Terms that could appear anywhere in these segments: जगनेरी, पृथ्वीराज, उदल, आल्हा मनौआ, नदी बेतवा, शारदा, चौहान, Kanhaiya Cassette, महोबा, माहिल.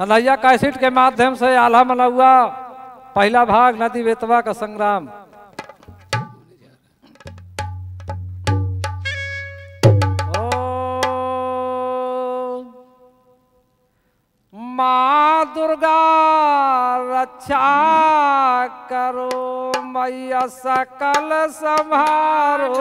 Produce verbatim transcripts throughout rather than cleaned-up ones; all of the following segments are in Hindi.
कन्हैया कैसेट के माध्यम से आल्हा मनाउआ पहला भाग नदी बेतवा का संग्राम। माँ दुर्गा रक्षा करो मैया सकल संभारो।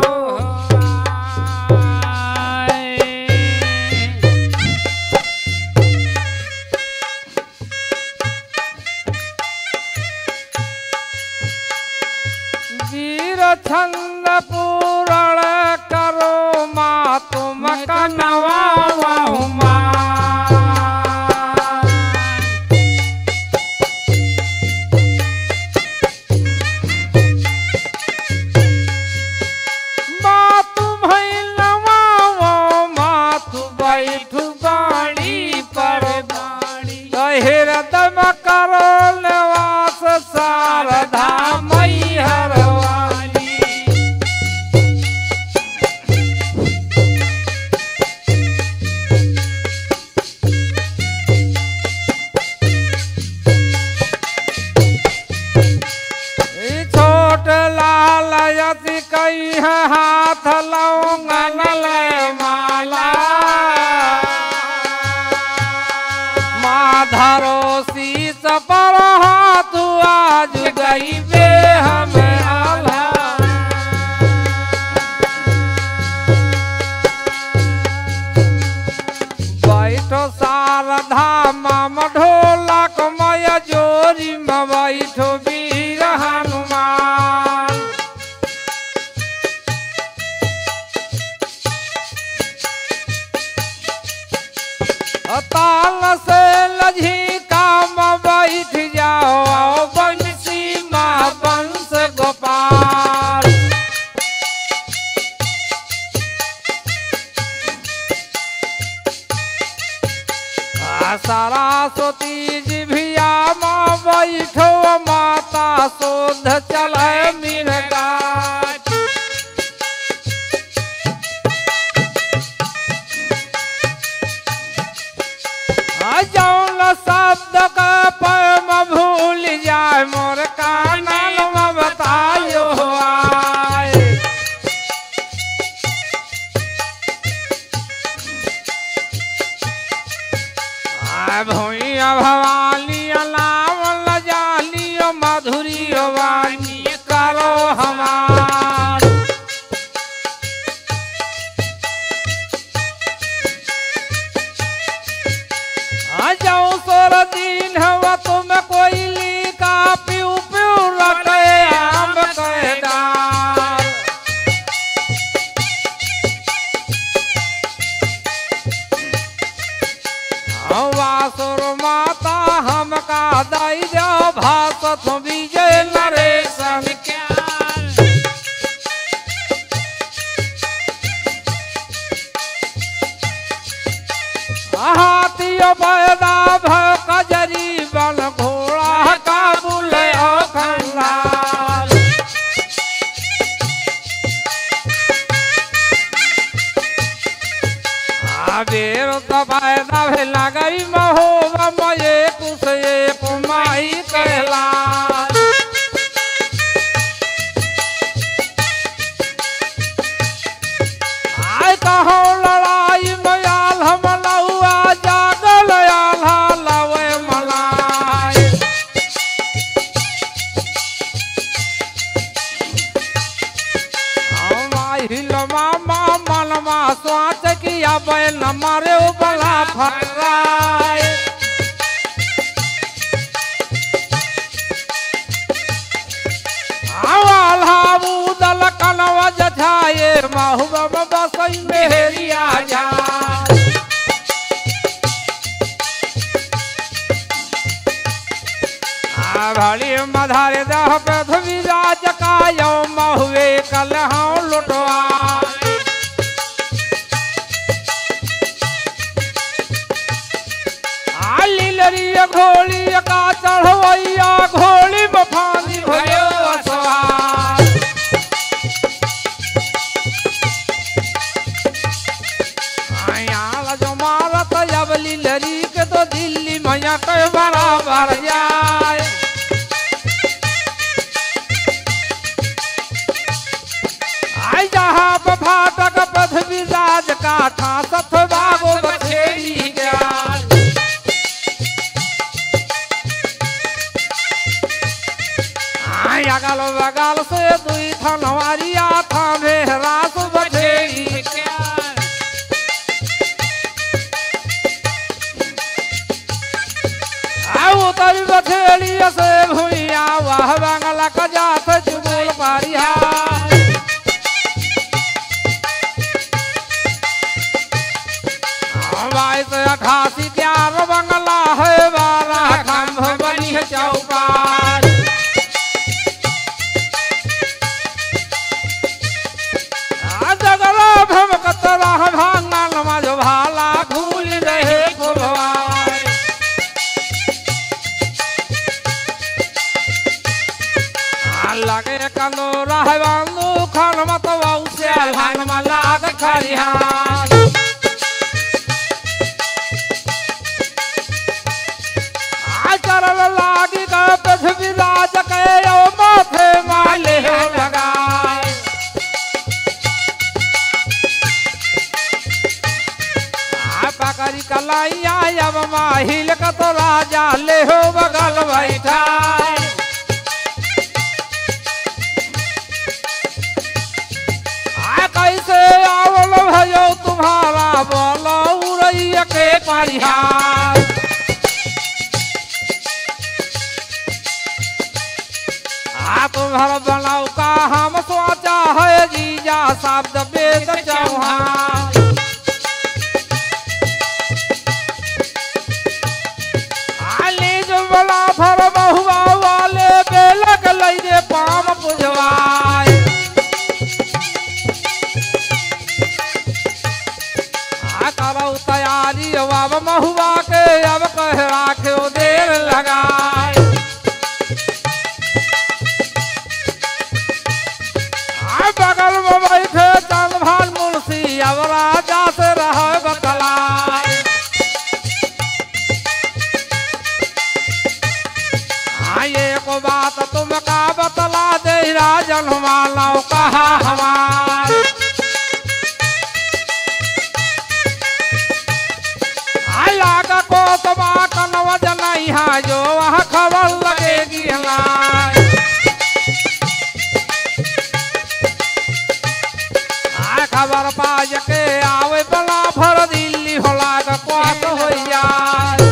जीर छंद पूरण करो माँ तुम कन्हैया हाथ लाऊंगा माला माधरो शीश पर हाथ आज गई बे हम आल्हा। बैठो शारदा माम ढोला कमया जोरी में बैठो वीर हनुमान। ताल से लजी काम बैठ जाओ बंसी माँ बंस गोपाल। सरस्वती जी भिया माँ बैठो माता शोध चले मिनका। जौन शब्द का पैम भूल जाए मोर कानलवा बतायो आए। भुइया भवानी नाम न जानियो मधुरी वाणी करो हमार। जाओ सोर दिन हवा तुम कोयली का प्यू प्यू लगे आम कहदार। हवा सुर माता हमका दाई जाओ भासत विजय नरेश क्या। हाथियों पैदा भय कजरी बल घोड़ा का बुले खंडार। बेर तो पैदा भेला गई महोबा मये कुछ एक माई कहला। आय कहो लड़ाई में आल्हा मनाउआ जागल आल्हा लावे मलाए। हिलवा मनवा स्वाच किया बैल मारे बला फटराए। आल्हा उदल कनवा जठाए महुआ बसई मेहरिया जा। भरी मधारे दह पृथ्वी राज कायो महुए कल हूँ लुटवा। आली लरी घोड़ी का चढ़वैया घोड़ी बफानी भयो असवार। जो मारत अबली लरी के तो दिल्ली मैया के बराबर जाए। आई जहाँ भाटक पथ विराज काठा सत बागो बछेली ज्ञान। आई अगल बगल से दुई थनवारिया था मेहरा सु बछेली ज्ञान। उतरी बछेली से भुइया वह बांगला का जात चुमल पारिया। हवाई से अठासी प्यार बंगला है बारह खम्भ बनी है चौपार। जगला भमकत रह भांगल मजो भाला भूल रहे भुलवा। लगे कंदोरा है बांधू खान मतवा उसे भान मला खरिया। आ चरल लागी का पृथ्वी राज के ओ माथे माले लगा। आ पकड़ी कलाइया अब माहिल का तो राजा ले हो बगल बैठा। कैसे आवल भयो तुम्हारा बोलो उड़ैया के परिहार। आ तुम्हारा बनाऊ का हम सोचा है जीजा शब्द वेद चौहान। आले जो बला भर बहुआ वाले बेलक लैजे पाम पुजवाए। तैयारी अब महुआ के अब कह राखे देर लगाए। बगल में बैठे चंद भान मुंशी अब राजा से रह बतलाए। आइए को बात तुम का बतला दे राजन मानव कहा हमार। लागा को तबा कनवा जनाई हा जो वह खबर लगेगी हमार। आ खबर पाज के आवे बला भर दिल्ली हो लागा को तो हो यार।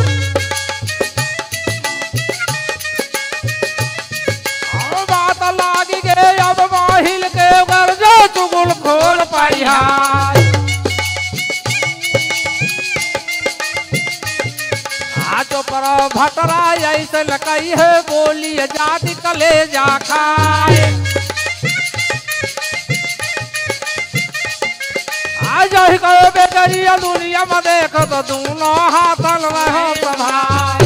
और बात लागी के अब माहिल के घर जो चुगुल खोल परिहार। भटरा ऐसे लकई है बोली जाति कले जा खाए। आज ही कहो बेकरिया दुनिया में देख तो दोनों हाथन रहो संभाल।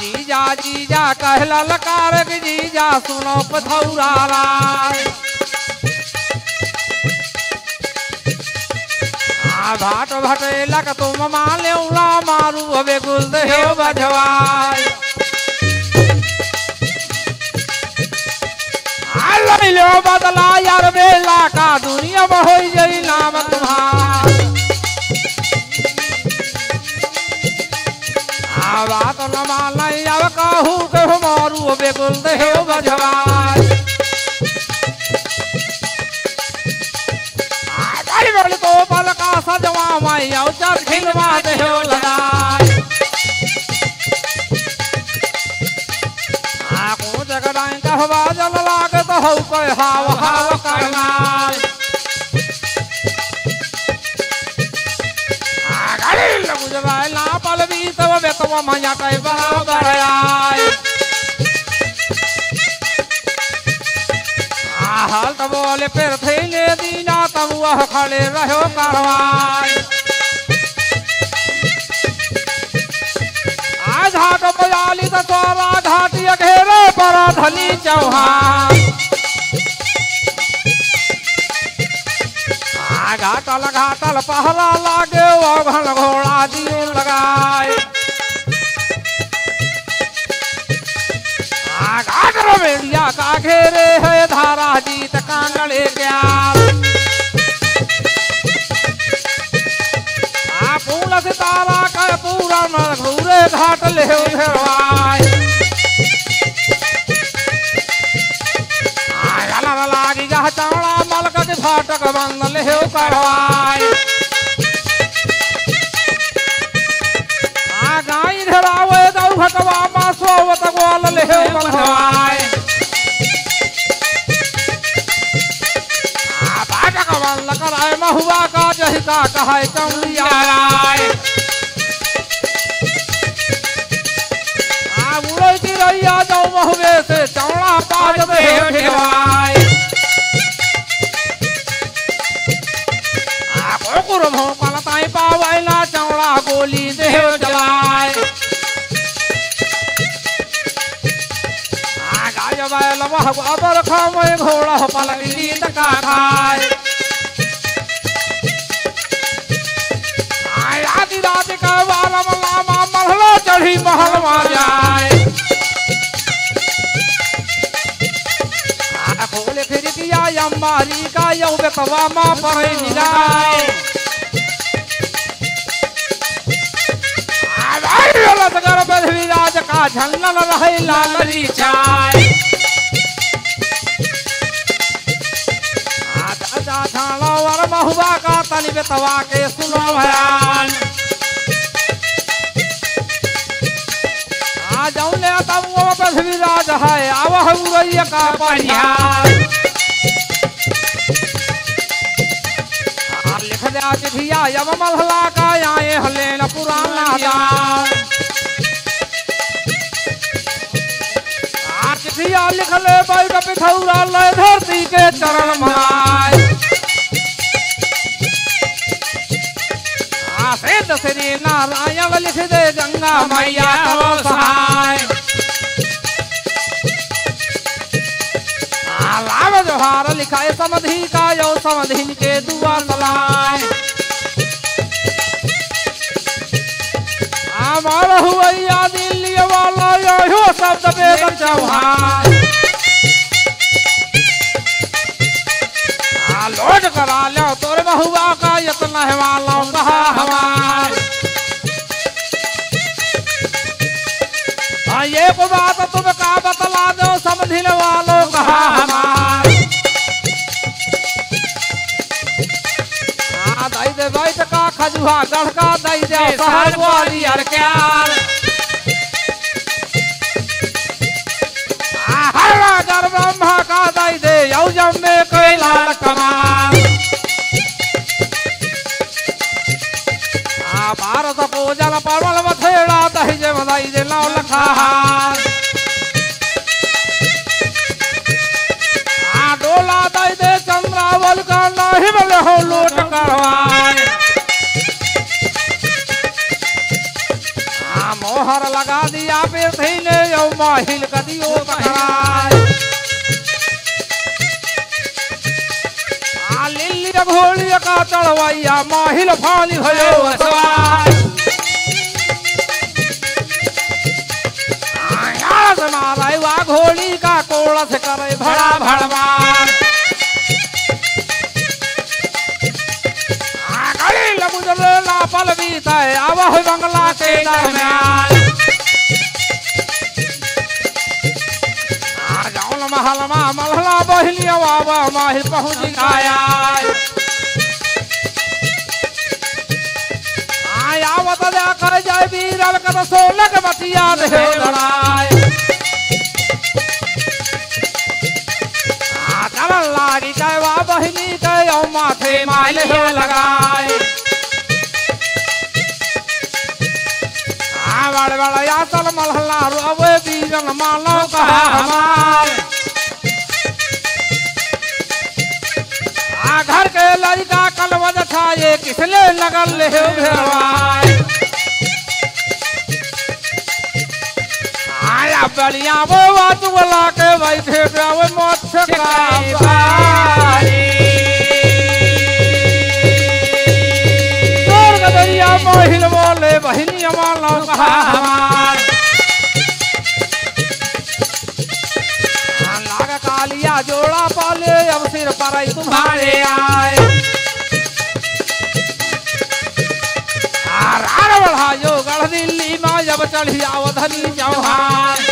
जीजा जीजा कहला लकार के जीजा सुनो पथौरा राय। भाट भटे लग तुम माले उड़ा मारू अबे गुल दे बजवाए। लो बदला यार बेला का दुनिया में हो जाई नाम तुम्हार। बात न माना अब कहू के मारू अबे गुल दे बजवाए। तो बल का सजवा माया खिलवा दे लगाए। आको जगदाई कहवा जल लाग तो हौ कह हाव हाव करना। आगरी लगु जवाय ना पलवी तब बेतवा माया कह बराबर आए। हाल तब बोले फिर थे ने दीना तब वह खड़े रहो कारवाई। आज हाट बजाली तो तोरा घाटी घेरे पर धनी चौहान। घाटा लगा तल पहला लागे घन घोड़ा दिए लगाए घाघर भेड़िया का घेरे है धारा जीत कांगड़े ग्याल फूल सितारा का पूरा मधूरे घाट ले उधरवाए लागी जा चौड़ा मलक फाटक बंद ले करवाए गाई घेरावे दौ घटवा मासोवत गोल ले बंधवाए फाटक बंद कराए महुआ का जहिका कहे चौलिया राय उड़े की रैया जाऊ महुए से चौड़ा पाज दे ठेवाए ताई पावाई ना चौड़ा गोली देव जलाए घोड़ा पलटी टका खाए आधी रात का बालम लामा महलो चढ़ी महलवा जाए खोले फिर दिया यम्बारी का यौ बेतवा माँ पर जाए राज का झंगल रहे लालरी चाय वर महुआ का तनि बेतवा के सुनो भयान आज जौने तब पृथ्वी राज है आवह उरैया का परिहार लिख दिया चिठिया यम मलहला का आए हले न पुराना यार चिठिया लिख ले भाई का पिथौरा ले धरती के चरण माए सिद्ध श्री नारायण लिख दे गंगा मैया तव सहाय लाभ जोहार लिखाए समधी का यो समधीन के दुआ लाए हमारा हुआ दिल्ली वाला यो शब्द बेदम चौहान लोड करा लो तोर महुआ का यतना है वाला कहा हमार ये को बात तुम का बतला दो समझिन वालों कहा हमार दाई दे बैठ का खजुहा गढ़ का दाई दे सहर वाली यार क्यार हरा गर ब्रह्मा का दाई दे यौ जम्मे कोई लाल कमाल भारत पूजन परवल मथेड़ा दही जे मदाई दे नौ लखाहार डोला दाई दे चंद्रावल का नाहि बले हो लोट करवाए मोहर लगा दिया पृथ्वी ने यौ माहिल कदियो तकराए लिल्ली घोड़िया का चढ़वाइया माहिल फानी भयो असवाए मारा वा घोड़ी का कोड़स करे भड़ा भड़वार पल बीता है आवह बंगला के दरम्यान जौन महलमा मलहला बहलिया बाबा माहिर पहुँच आया आवत जाकर जाय बीरल कर सोलक मतिया दे लड़ाए चलन लागी जाय वा बहनी कयो माथे माहिर लगाए बड़ बड़ यासल मलहला रोवे बीजन मानो कहा हमार आ घर के लड़का कलवद छाये किसले लगल ले भेड़वाए आया बढ़िया वो बात बोला के बैठे जावे मौत से का मोहिल बोले बहनिया मालो हमार लागा कालिया जोड़ा पाले अब सिर पर आई तुम्हारे आए आर बढ़ा जो गढ़ दिल्ली माँ जब चढ़ी आओ धनी चौहान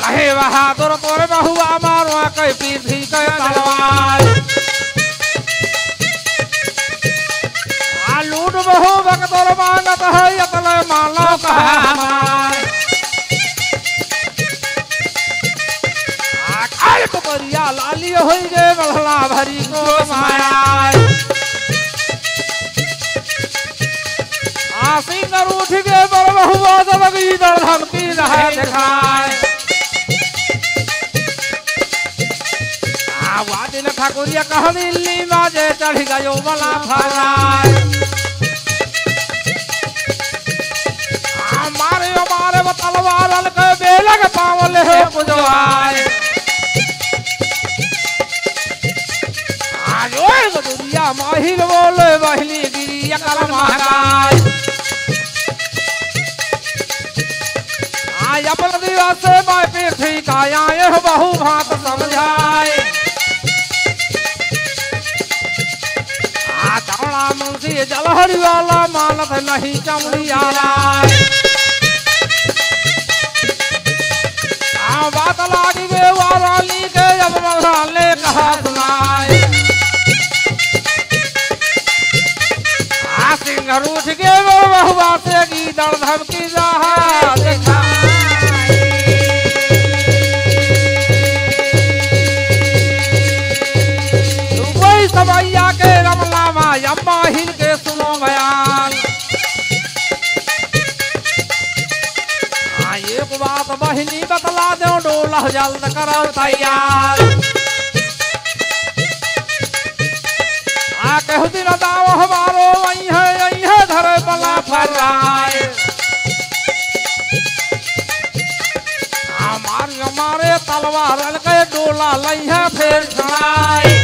लहे वहा तुर तुर बहुआ मारो कई पीछी कई तलवार बहु भक्त मानत है यतले माला कहा हमार आकाल पकड़िया लाली होई गे बढ़ला भरी को मार आसिंगर उठ गे बड़ बहुआ जबगी दर धमकी रहे दिखाए आवादिन ठाकुरिया कहनी लीमा जे चढ़ गयो बला फरार तलवार के बेलग पावल है बुझवाए आज ओए गुड़िया माहिल बोले बहली गिरिया कर महाराज आज अपन दिवस माय पृथ्वी का आए बहु भात समझाए आज चौड़ा मुंशी जलहरी वाला मानत नहीं चमड़िया बात लागी वे वाराली के जब मधाले कहा सुनाए आसिंग रूठ के वो बहुआ से की दर्द धमकी रहा देखा वही समैया के रमला माया माहिल के सुनो बयान एक बात बहनी बतला दो डोला जल्द करो तैयार आके दिन दाव हमारो वही है यही है धरे बला फराए हमारे हमारे तलवार के डोला लई है फिर छाए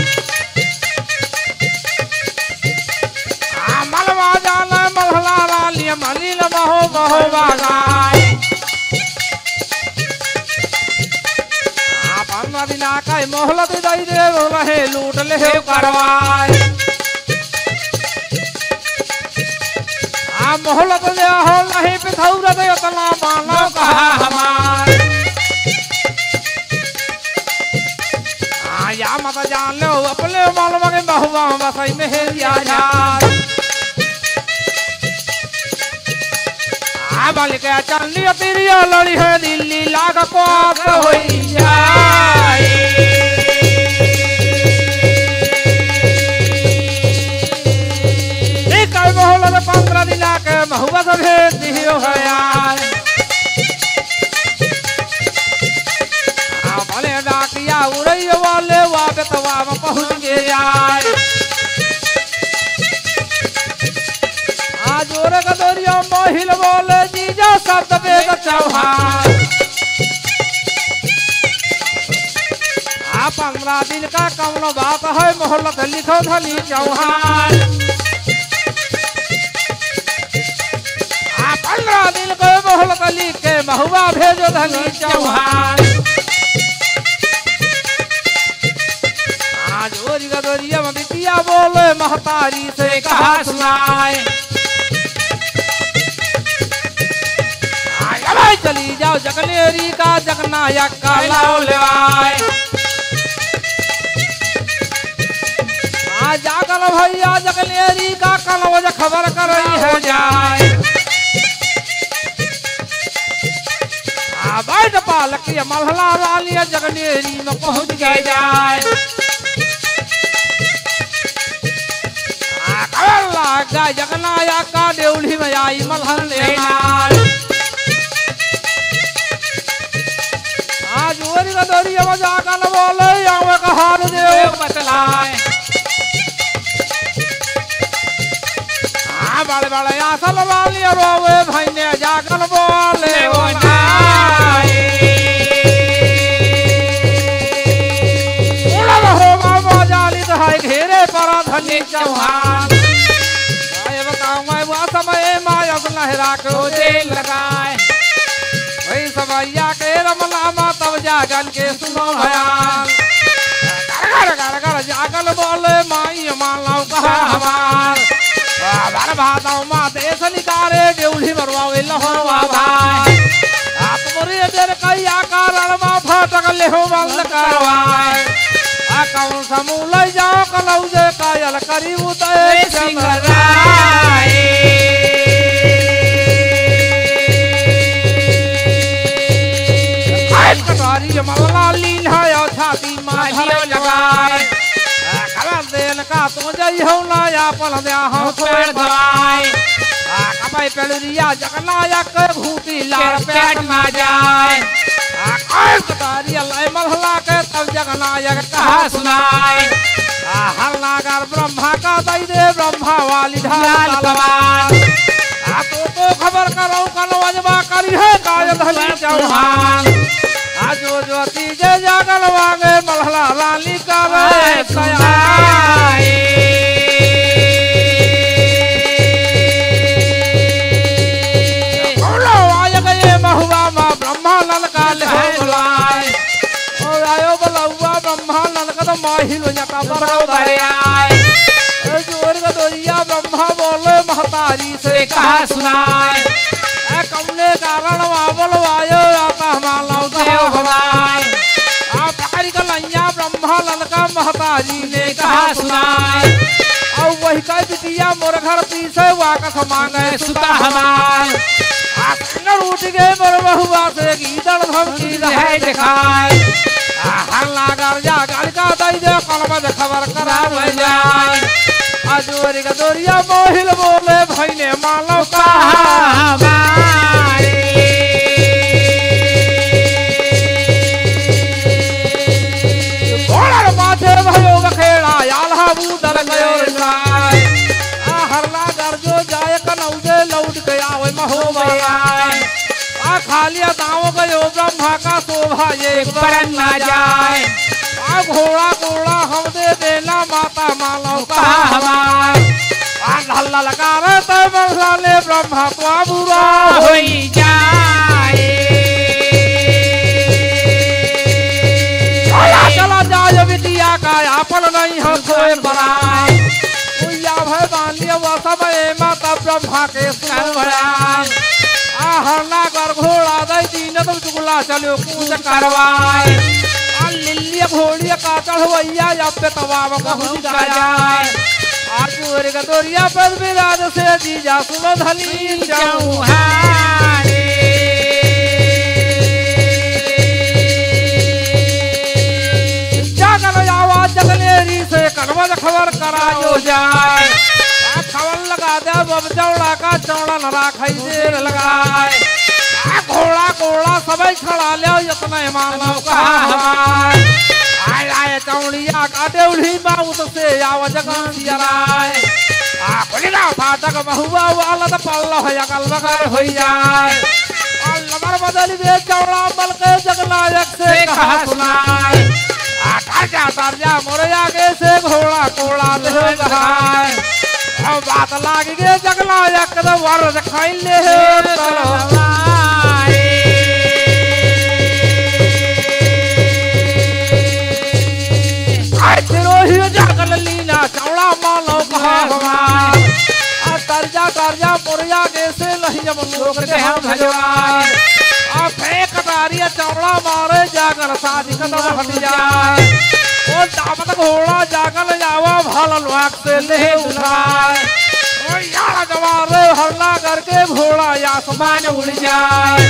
मलवा जाना मलहला राली मलिन महो महोबा गाय बिना का मोहलत दई दे रहे लूट ले करवाए आ मोहलत दे हो नहीं पिथौरा दे उतना मानो कहा हमार आ या मत जान लो अपने मालूम के बहुवा बसई में हेरिया यार आ बाल के चलनी तेरी लड़ी है दिल्ली लाग को होई जा पंद्रह दिन के महोबा भेज दियो है यार भले डाकिया उड़े वाले वा बेतवा में पहुँच गए यार आज और कदरिया महिल बोले जीजा शब्द बेग चौहान पंद्रह दिन का कौन बात है मोहलत लिखो धनी चौहान पंद्रह दिन को मोहलत लिख के महुआ भेजो धनी चौहान आज ओरिया दोरिया में बिटिया बोले महतारी से कहा सुनाए आज चली जाओ जगनेरी का जगनाया काला लेवाए आज जागल भैया जगनेरी का कनवज खबर कर रही हो जाए बैठ पालक मलहला लालिया जगनेरी में पहुँच गए जाए जगनाया का देवली में आई मलहल आज ओरी दोरी मजा का न बोले हार देव बतलाए बड़े बड़े आसल वालिया रोवे भैने जागल बोले अनिल चौहान आए बताऊंगा वो समय माया लहरा को जेल लगाए वही समैया के रमला मा तब जागल के सुनो हयान घर घर घर जागल बोले माई मालाओ कहा हमार बार भादाओ माँ देश निकारे गेउली मरवावे लहरवा भाई आप मोरी देर कई आकार माँ फटक ले हो बंद करवाए कौन समूल जाओ कलौजे कायल करी उदय सिंगराए कायल कटारी मल्ला लीला या छाती माधियो लगाए कलर देन का तुझे हो लाया पल दिया हम छोड़ दवाए कपाई पेलरिया जगनाया कर भूती लाल पेट ना जाए कायल कटारी अल्लाह मल्ला के तब जगनायक कहा सुनाए हर नागर ब्रह्मा का दई दे ब्रह्मा वाली ढाल लबान आ तो तो खबर करो कनवजमा करी है कायल धली चौहान आ जो जो तीजे जागल वांगे मल्ला लाली का रे सयाए बोलो आय गए महोबा मां ब्रह्मा लाल का माही लो जका बरौ दरियाए ए जोर का दोरिया ब्रह्मा बोले महतारी से कहा सुनाए ए कमले कारण वावल वायो आता हमारा देव हमार आ पकड़ी का लैया ब्रह्मा ललका महतारी ने कहा सुनाए और वही का बिटिया मोर घर पीछे वाका समान है सुता हमार आ न उठ गए मोर बहुआ से गीदड़ धमकी है दिखाए हर लागर जा गल का दई दे कलम में खबर करा ले जाए अजोरी का दोरिया मोहिल बोले भाई ने मालो कहा हमारे घोड़ा माथे भयो खेड़ा आल्हा बूदर गयो राय आ हर लागर जो जाए कनौजे लौट गया ओए महोबा आ खालिया दाव गयो ब्रह्मा का शोभा एक परन ना जाए आ घोड़ा घोड़ा हम दे देना माता मालो कहा हमार आ ढल्ला लगा रे ते मल्ला ले ब्रह्मा तो बुरा होई जाए चला चला जाए बिटिया का आपन नहीं हो कोई बराए उया भय बानिया वा सब ए माता ब्रह्मा के सुन भराए हरना कर घोड़ा दई दीन तुम चुगला चलो कूद करवाए आ लिल्लिया घोड़िया का चढ़वैया या पे तवाब कहूं जाए आ चोर का दोरिया पर विराज से जीजा सुनो धली जाऊं हारे जाकर आवाज जगनेरी से करवा खबर करा जो जाए खबर लगा दे बम चौड़ा का चौड़ा न राखई देर लगाए घोड़ा घोड़ा सबई खड़ा ले इतना मानो कहा हमार आए आए चौड़िया का देउली माउत से आव जगन जराए आ कोलिना फाटक महुआ वाला त पल्लो है अकल बगर होई जाए और लबर बदली बे चौड़ा बल के जगनायक से कहा सुनाए आ ताजा ताजा मोरे आगे से घोड़ा घोड़ा ले लगाए अब बात लाग गए जगला एकदम वर दिखाई ले तरवाए आज रोही जगल लीला चौड़ा मालो कहा हमार आ तरजा तरजा पुरिया के से नहीं जब लोग के हम भजवाए आ फेंक तारिया चौड़ा मारे जागर साधी कदम हट जाए ओ दामत घोड़ा जागल जावा भालल वाक से ले उठाए ओ यार जवार हल्ला करके घोड़ा आसमान उड़ जाए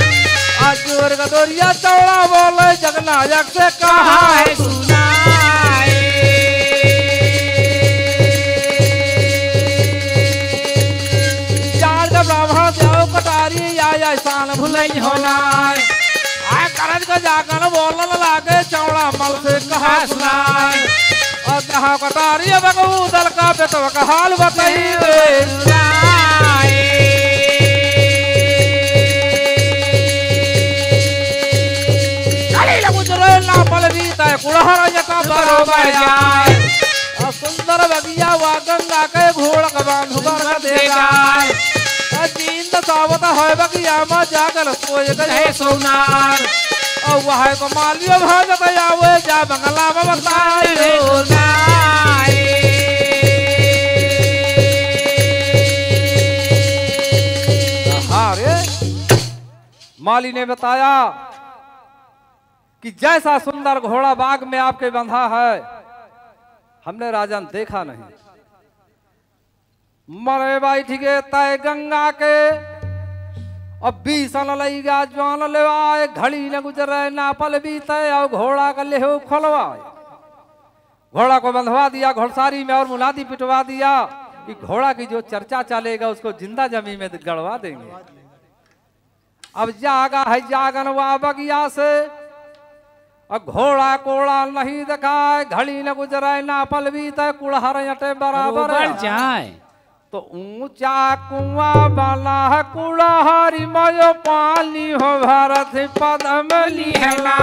अजूर का दोरिया चौड़ा बोले जगनायक से कहा है सुनाए चार जब ब्राह्मण जाओ कटारी आया स्थान भुलई होना करन का जाकर बोलन लागे चौड़ा मल से कहा सुनाए और कहा कटारी बगूदल का बेतवा का हाल बताई रे सुनाए चली लगुजरे ना पल बीता कुलहर यका बराबर जाए और सुंदर तोर बगिया वा गंगा के घोड़ के बांध बर देगा तीन तावत है बगिया में जाकर सोए गए सोनार और वह को मालियो भाजत आवे जा बंगला में बसाए सोनाए माली ने बताया कि जैसा सुंदर घोड़ा बाग में आपके बंधा है हमने राजन देखा नहीं मरे भाई ठीक है तय गंगा के अब बीसन लईगा जान लेवाए घड़ी न गुजरे ना पल बीत और घोड़ा का लेहो खोलवाए घोड़ा को बंधवा दिया घोड़सारी में और मुलादी पिटवा दिया कि घोड़ा की जो चर्चा चलेगा उसको जिंदा जमी में गड़वा देंगे। अब जागा है जागन वा बगिया से अब घोड़ा कोड़ा नहीं दिखाए घड़ी न गुजराए ना पल बीत कुड़हर अटे बराबर जाए तो ऊंचा कुआ वाला कुड़हरी मयो पानी हो भारत पदम लिहला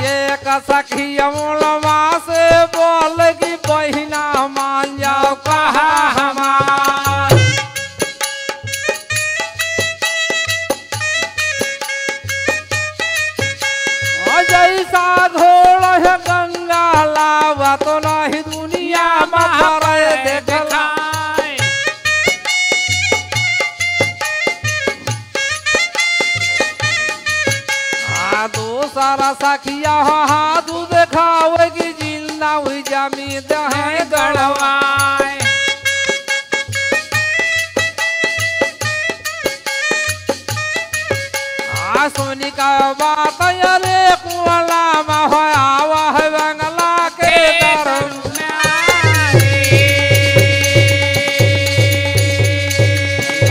ये कसखी अमलवा से बोल की बहिना मान जाओ कहा हमार जैसा घोड़ है गंगा लावा तो नहीं दुनिया महाराय देखला सारा सखिया हो हाथ दिखाओगी जिंदा हुई जमी दहे गड़वाए आ सोनी का बात अरे कुला महो आवा है बंगला के दरम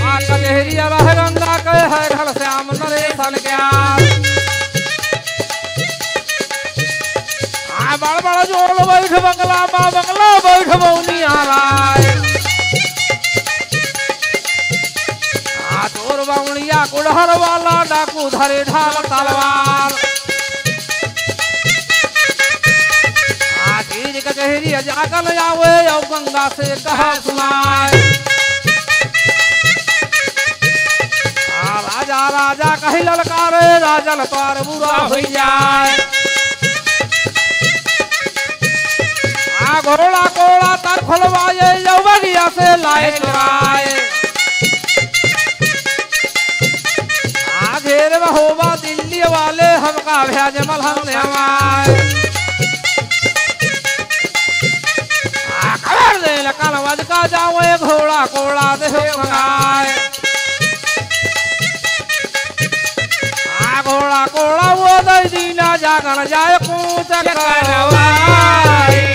आ कलहरिया रह गंगा के है घर श्याम नरेश गया बड़ा बड़ा जोर बैठ बंगला माँ बंगला बैठ मौनी आ रहा जोर बाउनिया कुड़हर वाला डाकू धरे ढाल तलवार तीर का गहरी जाकर आवे और गंगा से कहा सुनाए राजा राजा कही ललकारे राजन पार बुरा हो जाए घोड़ा कोड़ा तर खुलवाए यौवनिया से लाए लाए आधेर महोबा दिल्ली वाले हमका भ्याज मलहम ने हमारे खबर दे लकान वज का जाओ घोड़ा कोड़ा दे मंगाए आ घोड़ा कोड़ा वो दीना जागन जाए पूछ करवाए